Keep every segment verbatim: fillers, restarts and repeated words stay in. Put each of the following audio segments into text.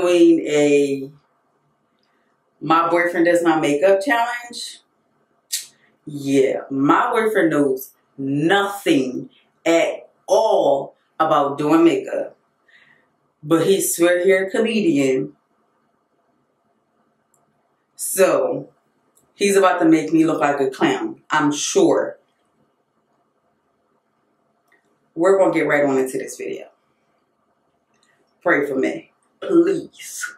doing a My Boyfriend Does My Makeup challenge. Yeah, my boyfriend knows nothing at all about doing makeup, but he swear he's a comedian, so he's about to make me look like a clown, I'm sure. We're gonna get right on into this video. Pray for me, please.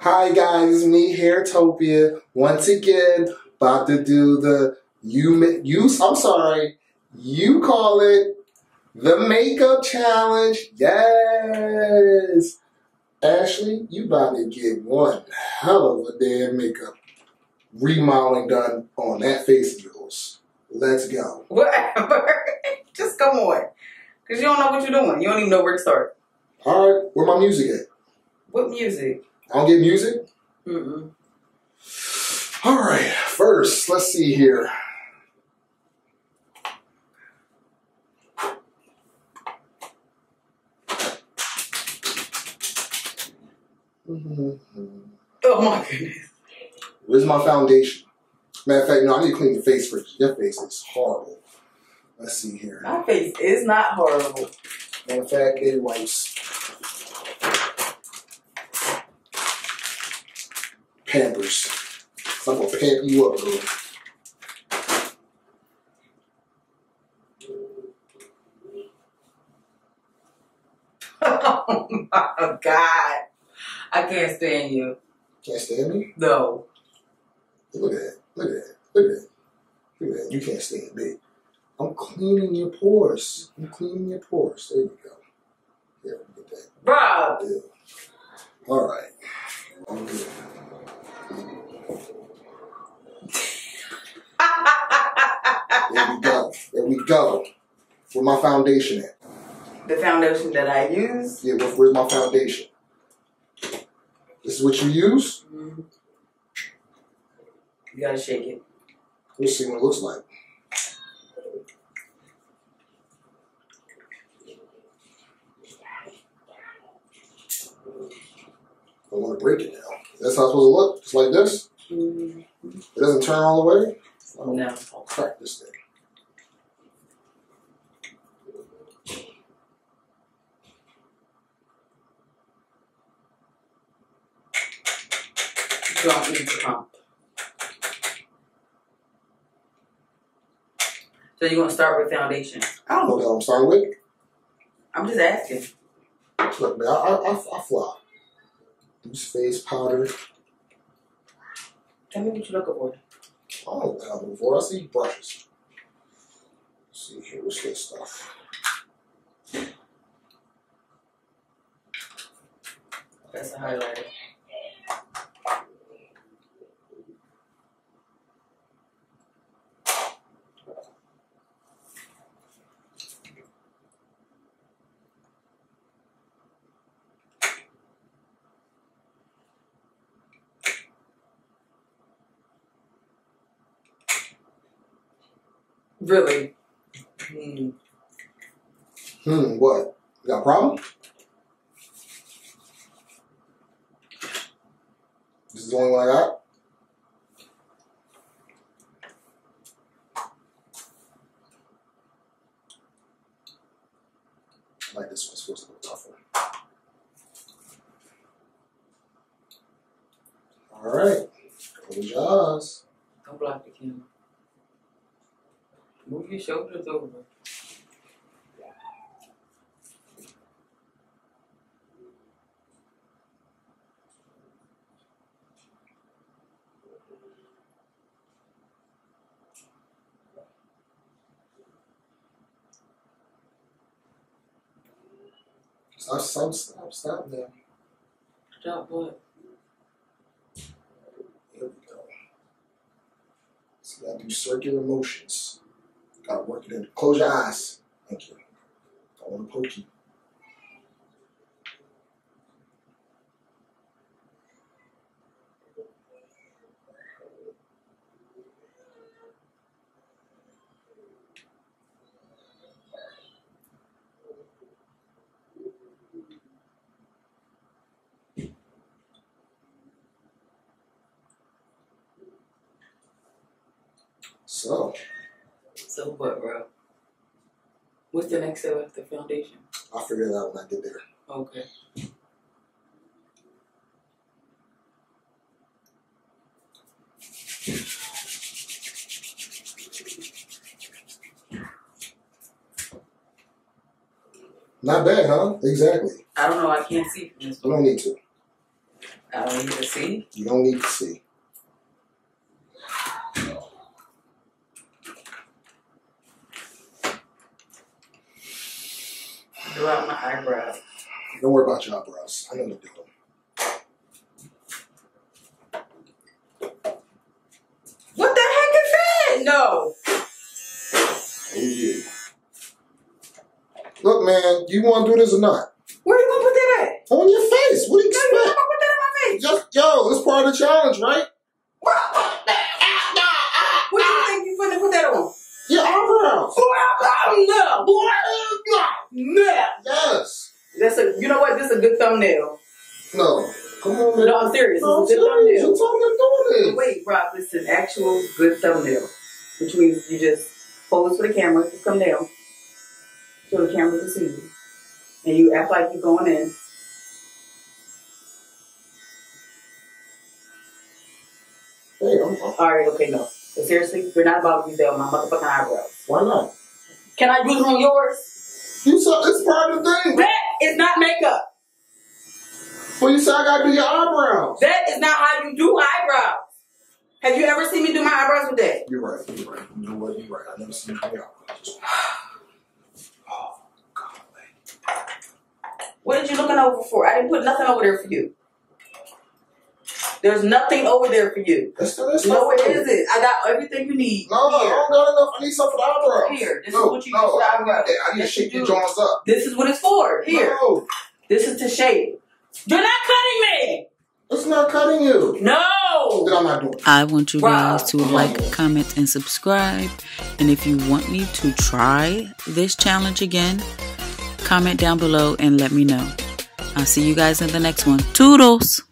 Hi guys, me Hairtopia once again, about to do the you you. I'm sorry, you call it the makeup challenge. Yes, Ashley, you about to get one hell of a damn makeup remodeling done on that face of yours. Let's go. Whatever, just come on, cause you don't know what you're doing. You don't even know where to start. All right, where my music at? What music? I don't get music? Mm-mm. All right, first, let's see here. Mm-hmm. Oh my goodness. Where's my foundation? Matter of fact, no, I need to clean your face first. Your face is horrible. Let's see here. My face is not horrible. Matter of fact, it wipes. Pampers. So I'm gonna pamp you up a little. Oh my God. I can't stand you. Can't stand me? No. Look at that. Look at that. Look at that. Look at that. You can't stand me. I'm cleaning your pores. I'm cleaning your pores. There you go. Yeah, look at that. Bro! Yeah. All right. I'm good. There we go. There we go. Where my foundation at? The foundation that I use? Yeah, where, where's my foundation? This is what you use? Mm-hmm. You gotta shake it. We'll see what it looks like. I don't want to break it now. That's how it's supposed to look? Just like this? Mm-hmm. It doesn't turn all the way? I'll, no. I'll crack this thing. Don't need to pump. So you want to start with foundation? I don't know that I'm starting with. I'm just asking. Look, man, I, I, I, I fly. This face powder. Tell me what you're looking for. I don't know what I'm looking for. I see brushes. Let's see here, what's this stuff? That's a highlighter. Really? Hmm. Hmm, what? You got a problem? This is the only one I got? I like this one. It's supposed to be tougher. Alright. Close your eyes. Don't block the camera. Move your shoulders over. Stop, stop, stop, stop now. Stop what? There we go. So you gotta do circular motions. Gotta work it in. Close your eyes. Thank you. I want to poke you. So. So what, bro? What's the next step after foundation? I'll figure that out when I get there. Okay. Not bad, huh? Exactly. I don't know. I can't see from this. You don't need to. I don't need to see? You don't need to see. Throw out my eyebrows. Don't worry about your eyebrows. I know you do them. What the heck is that? No. Oh, yeah. Look, man, you want to do this or not? Where are you going to put that at? On your face. What do you expect? No, you don't put that on my face. Just, yo, it's part of the challenge, right? What do you think you're going to put that on? Your eyebrows. No. No. Yes. That's a, you know what? This is a good thumbnail. No. Come on, man. No, I'm serious. No, it's a good serious. thumbnail. You're talking doing this. Wait, Rob, it's an actual good thumbnail. Which means you just pose for the camera, just come down, so the camera can see you. And you act like you're going in. Hey, I'm fine. Alright, okay, no. But seriously, we're not about to use that on my motherfucking eyebrows. Why not? Can I use it on yours? You said it's part of the thing. That is not makeup. Well, you said I gotta do your eyebrows. That is not how you do eyebrows. Have you ever seen me do my eyebrows with that? You're right, you're right. You know what, you're right. I've never seen you do your eyebrows. Oh, God, lady. What are you looking over for? I didn't put nothing over there for you. There's nothing over there for you. That's, that's no, it isn't. I got everything you need. No, no, I don't got enough. I need some for the eyebrows. Here, this no, is what you no, use for eyebrows. I need to shape your joints up. This is what it's for. Here. No. This is to shape. You're not cutting me. It's not cutting you. No. Then I'm not doing it. I want you guys to like, comment, and subscribe. And if you want me to try this challenge again, comment down below and let me know. I'll see you guys in the next one. Toodles.